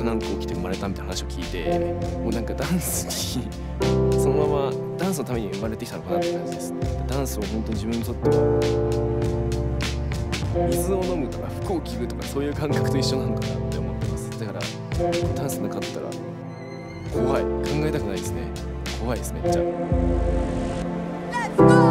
科学校来て生まれたみたいな話を聞いて、もうなんかダンスにそのままダンスのために生まれてきたのかなって感じです。ダンスを本当に自分にとっては水を飲むとか服を着るとかそういう感覚と一緒なのかなって思ってます。だからダンスなかったら怖い、考えたくないですね。怖いです、めっちゃ。レッツゴー。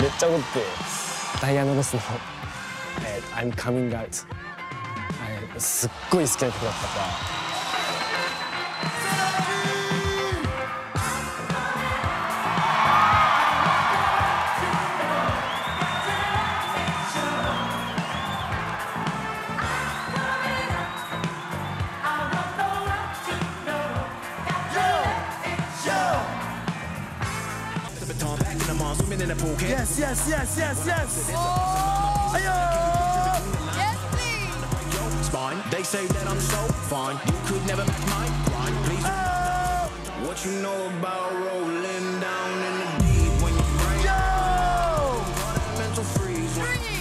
めっちゃ踊ってダイアナ・ロスの「I'm Coming Out」すっごい好きな曲だったから。Yes, yes, yes, yes, yes. Oh. Yes, please. Fine. They say that I'm so fine. You could never match my grind. Please. Oh. What you know about rolling down in the deep when you break? Yo. Mental freeze. 3, 2, 1.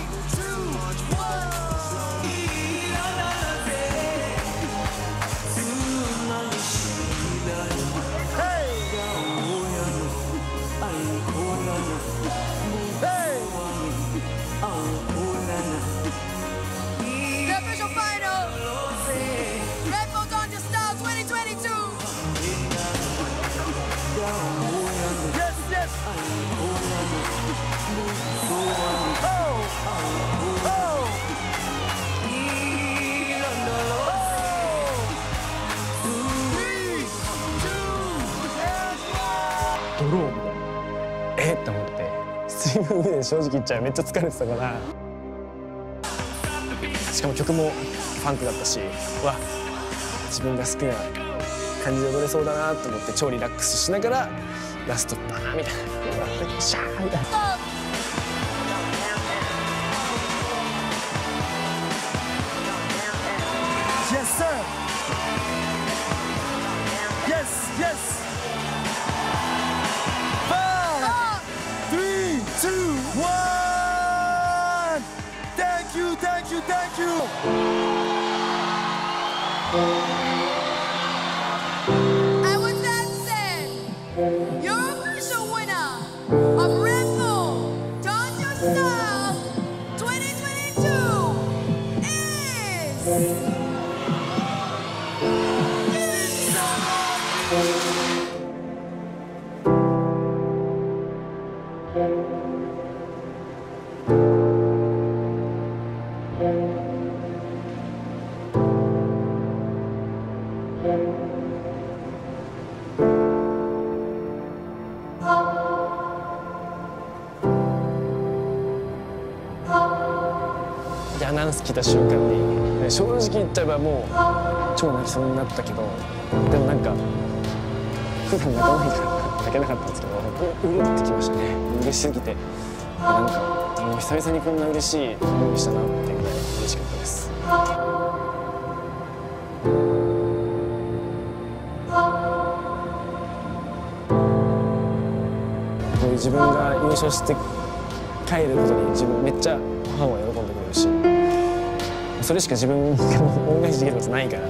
って思って、ストリーム見て正直言っちゃうめっちゃ疲れてたから。しかも曲もファンクだったし、わ、自分が好きな感じで踊れそうだなと思って超リラックスしながらラストバーみたいな、シャーみたいな。Yes, sir. Yes, yes.Thank you. I was dancing. Your official winner of Red Bull Dance Your Style 2022 アナウンス聞いた瞬間に、ね、正直言っちゃえばもう超泣きそうになったけど、でもなんか普段泣かないから泣けなかったんですけど、うるってきましたね。嬉しすぎて、なんかもう久々にこんな嬉しい思いしたなっていうぐらい嬉しかったです。自分が優勝して帰ることに自分めっちゃファンは喜んでくれるし、それしか自分が恩返しできることないから。